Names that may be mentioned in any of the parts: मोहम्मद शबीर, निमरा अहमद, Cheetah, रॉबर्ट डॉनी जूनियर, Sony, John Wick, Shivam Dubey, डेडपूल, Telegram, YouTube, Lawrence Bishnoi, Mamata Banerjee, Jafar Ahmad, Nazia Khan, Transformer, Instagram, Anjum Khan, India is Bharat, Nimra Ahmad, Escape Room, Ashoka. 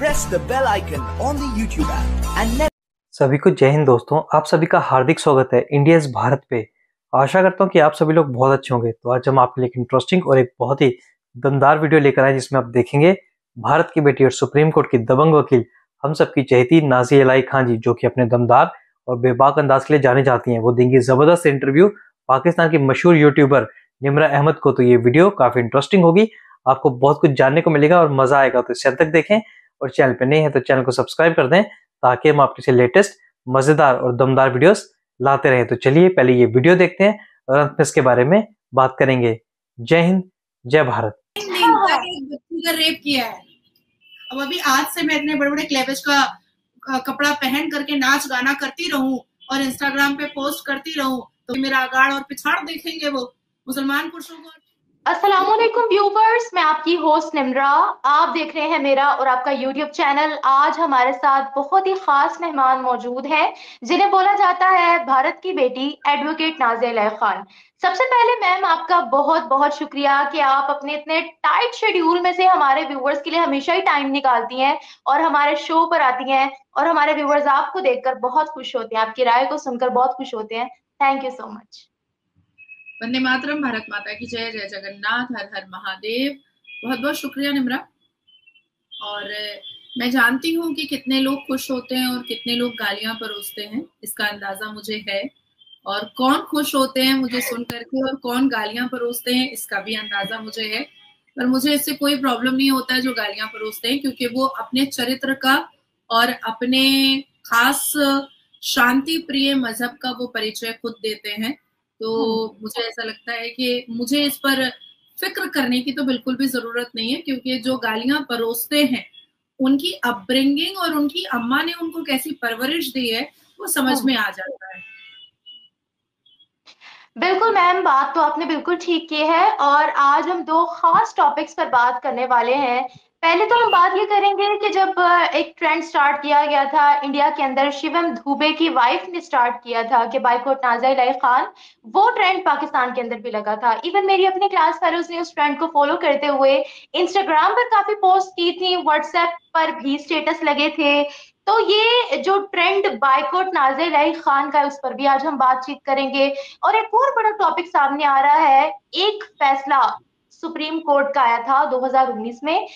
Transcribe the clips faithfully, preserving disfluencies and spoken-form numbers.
press the bell icon on the YouTube app and never... सभी को जय हिंद दोस्तों, आप सभी का हार्दिक स्वागत है इंडिया इज भारत पे। आशा करता हूँ कि आप सभी लोग बहुत अच्छे होंगे। तो आज हम आपके लिए एक इंटरेस्टिंग और एक बहुत ही दमदार वीडियो लेकर आए जिसमें आप देखेंगे भारत की बेटी और सुप्रीम कोर्ट की दबंग वकील हम सबकी चहेती नाज़िया खान जी, जो कि अपने दमदार और बेबाक अंदाज के लिए जाने जाती हैं, वो देंगी जबरदस्त इंटरव्यू पाकिस्तान के मशहूर यूट्यूबर निमरा अहमद को। तो ये वीडियो काफी इंटरेस्टिंग होगी, आपको बहुत कुछ जानने को मिलेगा और मजा आएगा। तो इस अंत तक देखें और चैनल पे नहीं है तो चैनल को सब्सक्राइब कर दें ताकि हम आपके लिए लेटेस्ट मजेदार और दमदार वीडियोस लाते रहें। तो चलिए पहले ये वीडियो देखते हैं और अंत में इसके बारे में बात करेंगे। जय हिंद, जय भारत। रेप किया है, अब अभी आज से मैं इतने बड़े बड़े क्लेवेज का कपड़ा पहन करके नाच गाना करती रहूं और इंस्टाग्राम पे पोस्ट करती रहूं तो मेरा आगाड़ और पिछाड़ देखेंगे वो मुसलमान पुरुषों को। अस्सलामुअलैकुम व्यूवर्स, मैं आपकी होस्ट निम्रा, आप देख रहे हैं मेरा और आपका यूट्यूब चैनल। आज हमारे साथ बहुत ही खास मेहमान मौजूद हैं जिन्हें बोला जाता है भारत की बेटी एडवोकेट नाज़िया खान। सबसे पहले मैम आपका बहुत बहुत शुक्रिया कि आप अपने इतने टाइट शेड्यूल में से हमारे व्यूवर्स के लिए हमेशा ही टाइम निकालती हैं और हमारे शो पर आती हैं और हमारे व्यूवर्स आपको देखकर बहुत खुश होते हैं, आपकी राय को सुनकर बहुत खुश होते हैं। Thank you so much. Vande Mataram, Bharat माता की जय, जय जगन्नाथ, हर हर महादेव। बहुत बहुत शुक्रिया निम्रा। और मैं जानती हूँ कि कितने लोग खुश होते हैं और कितने लोग गालियां परोसते हैं, इसका अंदाजा मुझे है, और कौन खुश होते हैं मुझे सुन करके और कौन गालियां परोसते हैं इसका भी अंदाजा मुझे है। पर मुझे इससे कोई प्रॉब्लम नहीं होता है जो गालियां परोसते हैं, क्योंकि वो अपने चरित्र का और अपने खास शांति प्रिय मजहब का वो परिचय खुद देते हैं। तो मुझे ऐसा लगता है कि मुझे इस पर फिक्र करने की तो बिल्कुल भी जरूरत नहीं है, क्योंकि जो गालियां परोसते हैं उनकी अपब्रिंगिंग और उनकी अम्मा ने उनको कैसी परवरिश दी है वो समझ में आ जाता है। बिल्कुल मैम, बात तो आपने बिल्कुल ठीक की है और आज हम दो खास टॉपिक्स पर बात करने वाले हैं। पहले तो हम बात ये करेंगे कि जब एक ट्रेंड स्टार्ट किया गया था इंडिया के अंदर, शिवम दुबे की वाइफ ने स्टार्ट किया था कि बाइकॉट नाज़िया खान, वो ट्रेंड पाकिस्तान के अंदर भी लगा था। इवन मेरी अपने क्लास फेलोज ने उस ट्रेंड को फॉलो करते हुए इंस्टाग्राम पर काफी पोस्ट की थी, व्हाट्सएप पर भी स्टेटस लगे थे। तो ये जो ट्रेंड बाइकॉट नाज़िया खान का है उस पर भी आज हम बातचीत करेंगे। और एक और बड़ा टॉपिक सामने आ रहा है, एक फैसला सुप्रीम कोर्ट का आया था दो हज़ार उन्नीस में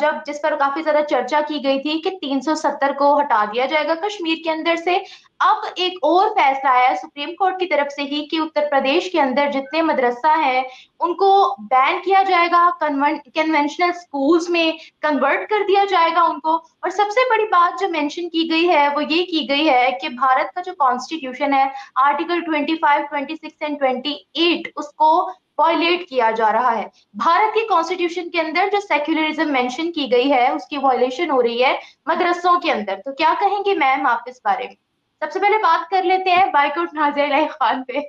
जब, जिस पर काफी ज्यादा चर्चा की गई थी कि तीन सौ सत्तर को हटा दिया जाएगा कश्मीर के अंदर से। अब एक और फैसला आया सुप्रीम कोर्ट की तरफ से ही कि उत्तर प्रदेश के अंदर जितने मदरसा हैं उनको बैन किया जाएगा, कन्वेंशनल स्कूल्स में कन्वर्ट कर दिया जाएगा उनको। और सबसे बड़ी बात जो मेंशन की गई है वो ये की गई है कि भारत का जो कॉन्स्टिट्यूशन है आर्टिकल पच्चीस, छब्बीस एंड अट्ठाईस उसको वायलेट किया जा रहा है। भारत के कॉन्स्टिट्यूशन के अंदर जो सेक्युलरिज्म मेंशन की गई है उसकी वायलेशन हो रही है मदरसों के अंदर। तो क्या कहेंगे मैम आप इस बारे में? सबसे पहले बात कर लेते हैं बाइकॉट नाज़िया खान पे।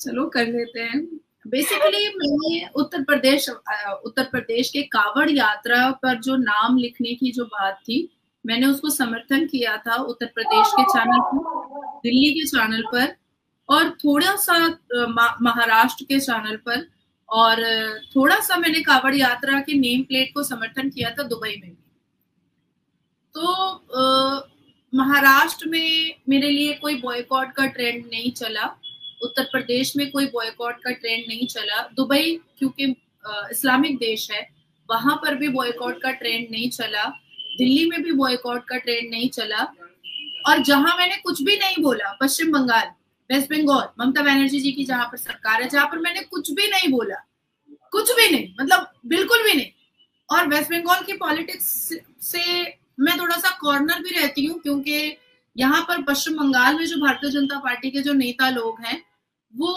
चलो कर लेते हैं। बेसिकली मैंने उत्तर प्रदेश उत्तर प्रदेश के कावड़ यात्रा पर जो नाम लिखने की जो बात थी, मैंने उसको समर्थन किया था उत्तर प्रदेश के चैनल पर, दिल्ली के चैनल पर और थोड़ा सा महाराष्ट्र के चैनल पर, और थोड़ा सा मैंने कावड़ यात्रा के नेम प्लेट को समर्थन किया था दुबई में। तो महाराष्ट्र में मेरे लिए कोई बॉयकॉट का ट्रेंड नहीं चला, उत्तर प्रदेश में कोई बॉयकॉट का ट्रेंड नहीं चला, दुबई क्योंकि इस्लामिक देश है वहां पर भी बॉयकॉट का ट्रेंड नहीं चला, दिल्ली में भी बॉयकॉट का ट्रेंड नहीं चला। और जहां मैंने कुछ भी नहीं बोला, पश्चिम बंगाल, वेस्ट बंगाल, ममता बनर्जी जी की जहां पर सरकार है, जहां पर मैंने कुछ भी नहीं बोला, कुछ भी नहीं, मतलब बिल्कुल भी नहीं। और वेस्ट बंगाल की पॉलिटिक्स से मैं थोड़ा सा कॉर्नर भी रहती हूँ, क्योंकि यहाँ पर पश्चिम बंगाल में जो भारतीय जनता पार्टी के जो नेता लोग हैं वो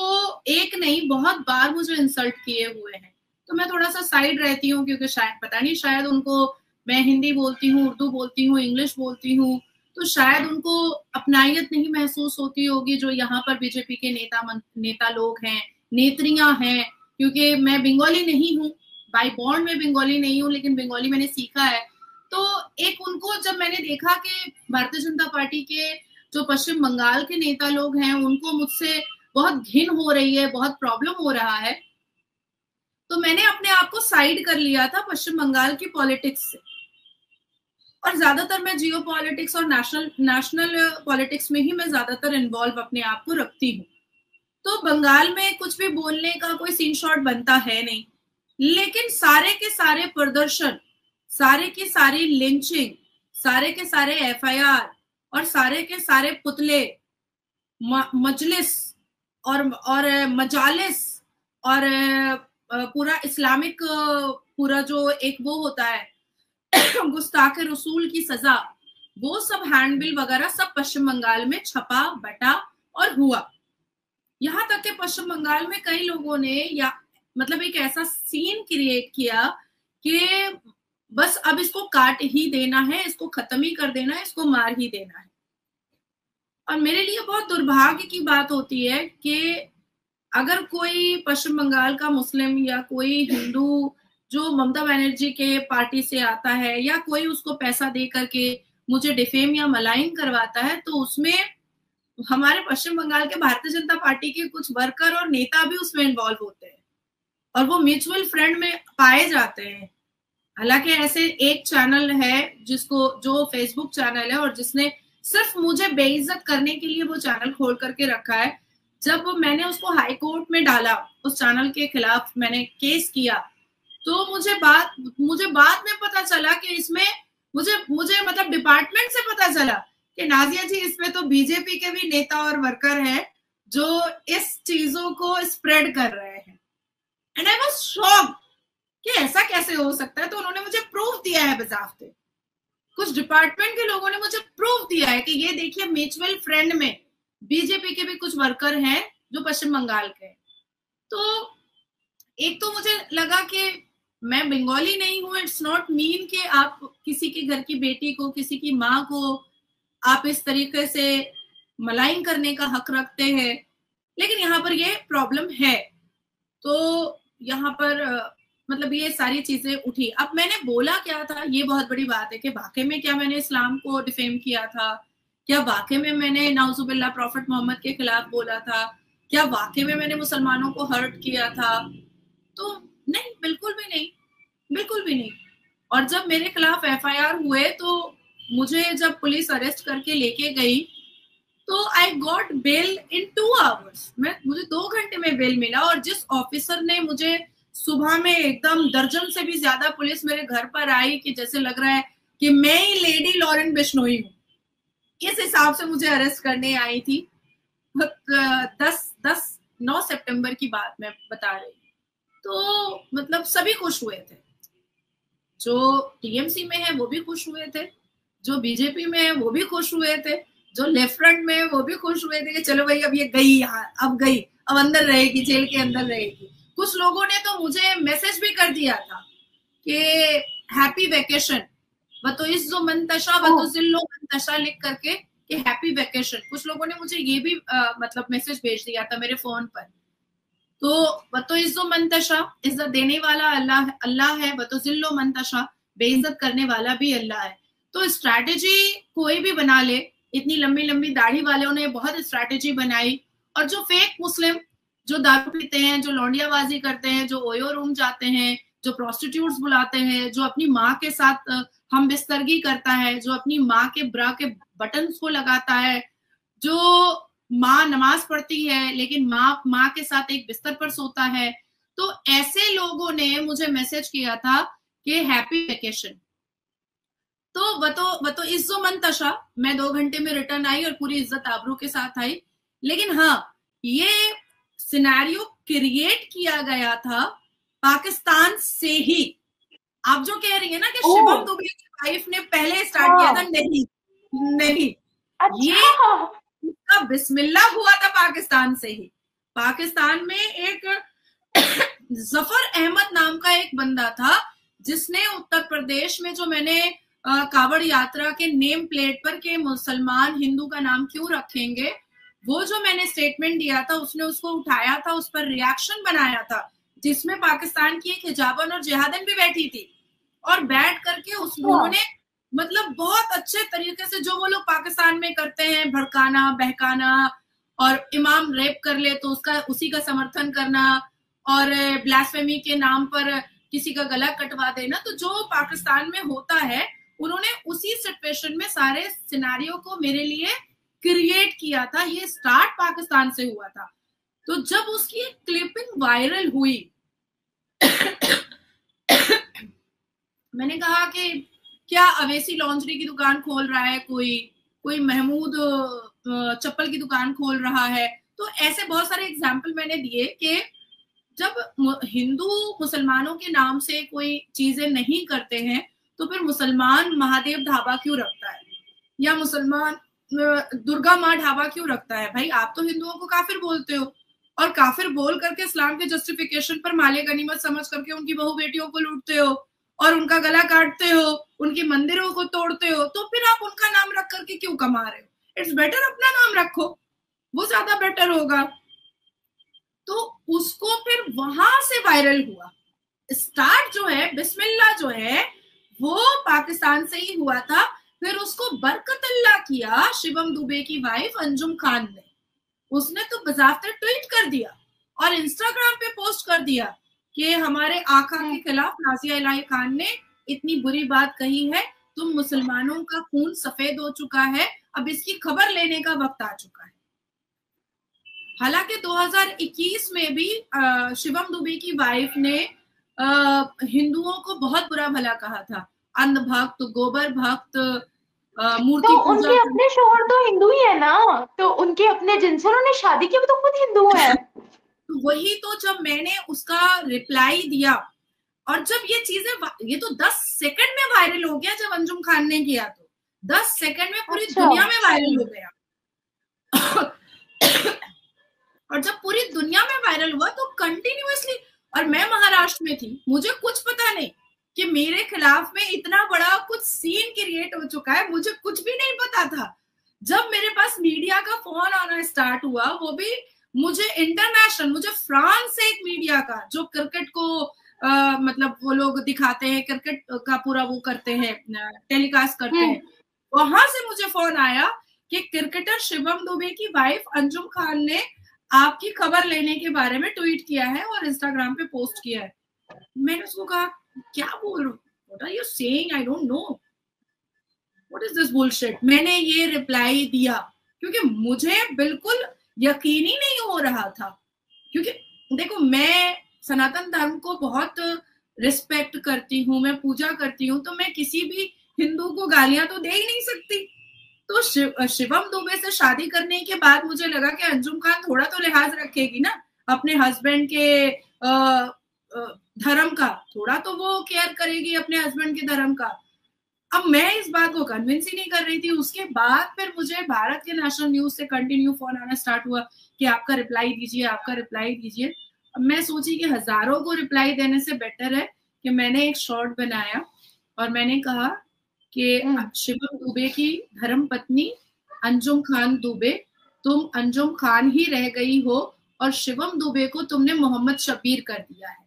एक नहीं बहुत बार मुझे इंसल्ट किए हुए हैं, तो मैं थोड़ा सा साइड रहती हूँ, क्योंकि शायद पता नहीं, शायद उनको, मैं हिंदी बोलती हूँ, उर्दू बोलती हूँ, इंग्लिश बोलती हूँ, तो शायद उनको अपनायत नहीं महसूस होती होगी जो यहाँ पर बीजेपी के नेता नेता लोग हैं, नेत्रियां हैं। क्योंकि मैं बंगाली नहीं हूँ, बाई बॉन्ड में बंगाली नहीं हूँ, लेकिन बंगाली मैंने सीखा है। तो एक उनको जब मैंने देखा कि भारतीय जनता पार्टी के जो पश्चिम बंगाल के नेता लोग हैं उनको मुझसे बहुत घिन हो रही है, बहुत प्रॉब्लम हो रहा है, तो मैंने अपने आप को साइड कर लिया था पश्चिम बंगाल की पॉलिटिक्स से। और ज्यादातर मैं जियो पॉलिटिक्स और नेशनल नेशनल पॉलिटिक्स में ही मैं ज्यादातर इन्वॉल्व अपने आप को रखती हूँ। तो बंगाल में कुछ भी बोलने का कोई सीन शॉट बनता है नहीं, लेकिन सारे के सारे प्रदर्शन, सारे की सारी लिंचिंग, सारे के सारे एफ आई आर और सारे के सारे पुतले मजलिस और और मजालिस और पूरा इस्लामिक पूरा जो एक वो होता है गुस्ताख रसूल की सजा, वो सब हैंडबिल वगैरह सब पश्चिम बंगाल में छपा बटा और हुआ। यहाँ तक कि पश्चिम बंगाल में कई लोगों ने या मतलब एक ऐसा सीन क्रिएट किया कि बस अब इसको काट ही देना है, इसको खत्म ही कर देना है, इसको मार ही देना है। और मेरे लिए बहुत दुर्भाग्य की बात होती है कि अगर कोई पश्चिम बंगाल का मुस्लिम या कोई हिंदू जो ममता बनर्जी के पार्टी से आता है या कोई उसको पैसा दे करके मुझे डिफेम या मलाइन करवाता है, तो उसमें हमारे पश्चिम बंगाल के भारतीय जनता पार्टी के कुछ वर्कर और नेता भी उसमें इन्वॉल्व होते हैं और वो म्यूचुअल फ्रेंड में पाए जाते हैं। हालांकि ऐसे एक चैनल है जिसको जो फेसबुक चैनल है और जिसने सिर्फ मुझे बेइज्जत करने के लिए वो चैनल खोल करके रखा है। जब मैंने उसको हाई कोर्ट में डाला, उस चैनल के खिलाफ मैंने केस किया, तो मुझे बात मुझे बाद में पता चला कि इसमें मुझे मुझे मतलब डिपार्टमेंट से पता चला कि नाजिया जी इसमें तो बीजेपी के भी नेता और वर्कर हैं जो इस चीजों को स्प्रेड कर रहे हैं। एंड आई वाज शॉक्ड कि ऐसा कैसे हो सकता है। तो उन्होंने मुझे प्रूफ दिया है, बजाफते कुछ डिपार्टमेंट के लोगों ने मुझे प्रूफ दिया है कि ये देखिए म्यूचुअल फ्रेंड में बीजेपी के भी कुछ वर्कर हैं जो पश्चिम बंगाल के। तो एक तो मुझे लगा कि मैं बंगाली नहीं हूँ, इट्स नॉट मीन कि आप किसी के घर की बेटी को, किसी की माँ को आप इस तरीके से मलाइन करने का हक रखते हैं, लेकिन यहाँ पर ये प्रॉब्लम है। तो यहाँ पर मतलब ये सारी चीजें उठी। अब मैंने बोला क्या था, ये बहुत बड़ी बात है कि वाकई में क्या मैंने इस्लाम को डिफेम किया था, क्या वाकई में मैंने नाउजुबिल्ला प्रॉफिट मोहम्मद के खिलाफ बोला था, क्या वाकई में मैंने मुसलमानों को हर्ट किया था? तो नहीं, बिल्कुल भी नहीं, बिल्कुल भी नहीं। और जब मेरे खिलाफ एफ आई आर हुए तो मुझे जब पुलिस अरेस्ट करके लेके गई तो I got bail in two hours. मैं मुझे दो घंटे में बेल मिला। और जिस ऑफिसर ने मुझे सुबह में एकदम दर्जन से भी ज्यादा पुलिस मेरे घर पर आई कि जैसे लग रहा है कि मैं ही लेडी लॉरेंस बिश्नोई हूँ, इस हिसाब से मुझे अरेस्ट करने आई थी। दस दस नौ सितंबर की बात मैं बता रही। तो मतलब सभी खुश हुए थे, जो टीएमसी में है वो भी खुश हुए थे, जो बीजेपी में है वो भी खुश हुए थे, जो लेफ्ट फ्रंट में है वो भी खुश हुए थे कि चलो भाई अब ये गई, यहाँ अब गई, अब अंदर रहेगी, जेल के अंदर रहेगी। कुछ लोगों ने तो मुझे मैसेज भी कर दिया था कि हैप्पी वेकेशन व तो इस जो मंतशा व तो जिल्लो मंतशा लिख करके कि हैप्पी वेकेशन। कुछ लोगों ने मुझे ये भी आ, मतलब मैसेज भेज दिया था मेरे फोन पर। तो बतो इज्जो मंतशा, इज्जत देने वाला अल्लाह अल्लाह है, बतो जिल्लो मंतशा, बेइज्जत करने वाला भी अल्लाह है। तो स्ट्रैटेजी कोई भी बना ले, इतनी लंबी लंबी दाढ़ी वालों ने बहुत स्ट्रैटेजी बनाई। और जो फेक मुस्लिम जो दारू पीते हैं, जो लौंडियाबाजी करते हैं, जो ओयो रूम जाते हैं, जो प्रोस्टिट्यूट्स बुलाते हैं, जो अपनी माँ के साथ हम बिस्तरगी करता है, जो अपनी माँ के ब्रा के बटन को लगाता है, जो माँ नमाज पढ़ती है लेकिन माँ माँ के साथ एक बिस्तर पर सोता है, तो ऐसे लोगों ने मुझे मैसेज किया था कि हैप्पी वेकेशन। तो वो तो वो तो इज्जो मंतशा, मैं दो घंटे में रिटर्न आई और पूरी इज्जत आबरू के साथ आई। लेकिन हाँ, ये सिनेरियो क्रिएट किया गया था पाकिस्तान से ही। आप जो कह रही है ना कि शिवम दुबे की वाइफ ने पहले स्टार्ट किया था, नहीं नहीं, ये इसका बिस्मिल्लाह हुआ था पाकिस्तान से ही। पाकिस्तान में एक जफर अहमद नाम का एक बंदा था जिसने उत्तर प्रदेश में, जो मैंने कावड़ यात्रा के नेम प्लेट पर के मुसलमान हिंदू का नाम क्यों रखेंगे, वो जो मैंने स्टेटमेंट दिया था, उसने उसको उठाया था, उस पर रिएक्शन बनाया था, जिसमें पाकिस्तान की एक हिजाबन और जिहादन भी बैठी थी। और बैठ करके उस उन्होंने मतलब बहुत अच्छे तरीके से जो वो लोग पाकिस्तान में करते हैं, भड़काना बहकाना, और इमाम रेप कर ले तो उसका उसी का समर्थन करना, और ब्लास्फेमी के नाम पर किसी का गला कटवा देना, तो जो पाकिस्तान में होता है उन्होंने उसी सिचुएशन में सारे सिनारियो को मेरे लिए क्रिएट किया था। ये स्टार्ट पाकिस्तान से हुआ था। तो जब उसकी एक क्लिपिंग वायरल हुई मैंने कहा कि क्या अवेसी लॉन्जरी की दुकान खोल रहा है कोई, कोई महमूद चप्पल की दुकान खोल रहा है। तो ऐसे बहुत सारे एग्जाम्पल मैंने दिए कि जब हिंदू मुसलमानों के नाम से कोई चीजें नहीं करते हैं तो फिर मुसलमान महादेव ढाबा क्यों रखता है या मुसलमान दुर्गा माँ ढाबा क्यों रखता है। भाई आप तो हिंदुओं को काफिर बोलते हो और काफिर बोल करके इस्लाम के जस्टिफिकेशन पर माले गनीमत समझ करके उनकी बहु बेटियों को लूटते हो और उनका गला काटते हो, उनके मंदिरों को तोड़ते हो। तो फिर आप उनका नाम रख करके क्यों कमा रहे हो। इट्स बेटर अपना नाम रखो, वो ज्यादा बेटर होगा। तो उसको फिर वहां से वायरल हुआ। स्टार्ट जो है, बिस्मिल्ला जो है, वो पाकिस्तान से ही हुआ था। फिर उसको बरकतल्ला किया शिवम दुबे की वाइफ अंजुम खान ने। उसने तो बजाते ट्वीट कर दिया और इंस्टाग्राम पे पोस्ट कर दिया कि हमारे आका के खिलाफ नाजिया खान ने इतनी बुरी बात कही है, तुम मुसलमानों का खून सफेद हो चुका है, अब इसकी खबर लेने का वक्त आ चुका है। हालांकि दो हज़ार इक्कीस में भी शिवम दुबे की वाइफ ने हिंदुओं को बहुत बुरा भला कहा था, अंधभक्त, गोबर भक्त, मूर्ति तो पूजा। उनके अपने शोहर तो हिंदू ही है ना, तो उनके अपने जिनसे उन्होंने शादी की वो तो खुद हिंदू है। वही तो जब मैंने उसका रिप्लाई दिया और जब ये चीजें, ये तो दस सेकंड में वायरल हो गया। जब अंजुम खान ने किया तो दस सेकंड में पूरी अच्छा। दुनिया में वायरल हो गया और जब पूरी दुनिया में वायरल हुआ तो कंटिन्यूअसली, और मैं महाराष्ट्र में थी, मुझे कुछ पता नहीं कि मेरे खिलाफ में इतना बड़ा कुछ सीन क्रिएट हो चुका है, मुझे कुछ भी नहीं पता था। जब मेरे पास मीडिया का फोन आना स्टार्ट हुआ, वो भी मुझे इंटरनेशनल, मुझे फ्रांस से एक मीडिया का, जो क्रिकेट को आ, मतलब वो लोग दिखाते हैं, क्रिकेट का पूरा वो करते हैं, टेलीकास्ट करते हैं, वहां से मुझे फोन आया कि क्रिकेटर शिवम दुबे की वाइफ अंजुम खान ने आपकी खबर लेने के बारे में ट्वीट किया है और इंस्टाग्राम पे पोस्ट किया है। मैंने उसको कहा क्या बोल रहे हो, what are you saying, I don't know, what is this bullshit. मैंने ये रिप्लाई दिया क्योंकि मुझे बिल्कुल यकीन ही नहीं हो रहा था। क्योंकि देखो, मैं सनातन धर्म को बहुत रिस्पेक्ट करती हूँ, मैं पूजा करती हूँ, तो मैं किसी भी हिंदू को गालियां तो दे ही नहीं सकती। तो शिव, शिवम दुबे से शादी करने के बाद मुझे लगा कि अंजुम खान थोड़ा तो लिहाज रखेगी ना अपने हस्बैंड के धर्म का, थोड़ा तो वो केयर करेगी अपने हस्बैंड के धर्म का। अब मैं इस बात को कन्विंस ही नहीं कर रही थी। उसके बाद फिर मुझे भारत के नेशनल न्यूज से कंटिन्यू फोन आना स्टार्ट हुआ कि आपका रिप्लाई दीजिए, आपका रिप्लाई दीजिए। अब मैं सोची कि हजारों को रिप्लाई देने से बेटर है कि मैंने एक शॉर्ट बनाया और मैंने कहा कि शिवम दुबे की धर्म पत्नी अंजुम खान दुबे, तुम अंजुम खान ही रह गई हो और शिवम दुबे को तुमने मोहम्मद शबीर कर दिया है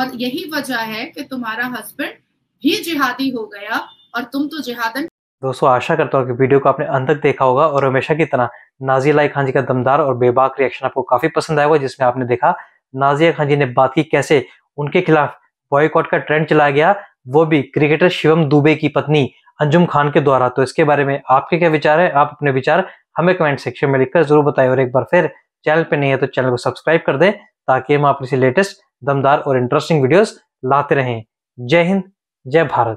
और यही वजह है कि तुम्हारा हस्बैंड भी जिहादी हो गया और तुम तो जिहादन। दोस्तों आशा करता हूँ कि वीडियो को आपने अंत तक देखा होगा और हमेशा की तरह नाजिया खान जी का दमदार और बेबाक रिएक्शन आपको काफी पसंद आया होगा, जिसमें आपने देखा नाजिया खान जी ने बात की कैसे उनके खिलाफ बॉयकॉट का ट्रेंड चलाया गया, वो भी क्रिकेटर शिवम दुबे की पत्नी अंजुम खान के द्वारा। तो इसके बारे में आपके क्या विचार है, आप अपने विचार हमें कमेंट सेक्शन में लिखकर जरूर बताएं और एक बार फिर चैनल पे नहीं है तो चैनल को सब्सक्राइब कर दें ताकि हम आप इसी लेटेस्ट दमदार और इंटरेस्टिंग वीडियोस लाते रहें। जय हिंद, जय भारत।